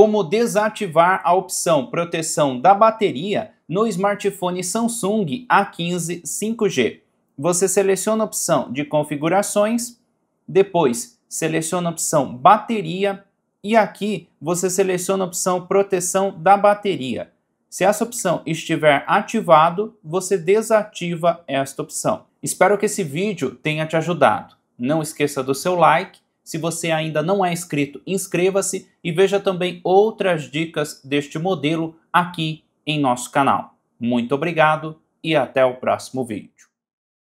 como desativar a opção proteção da bateria no smartphone Samsung A15 5G. Você seleciona a opção de configurações, depois seleciona a opção bateria e aqui você seleciona a opção proteção da bateria. Se essa opção estiver ativado, você desativa esta opção. Espero que esse vídeo tenha te ajudado. Não esqueça do seu like. Se você ainda não é inscrito, inscreva-se e veja também outras dicas deste modelo aqui em nosso canal. Muito obrigado e até o próximo vídeo.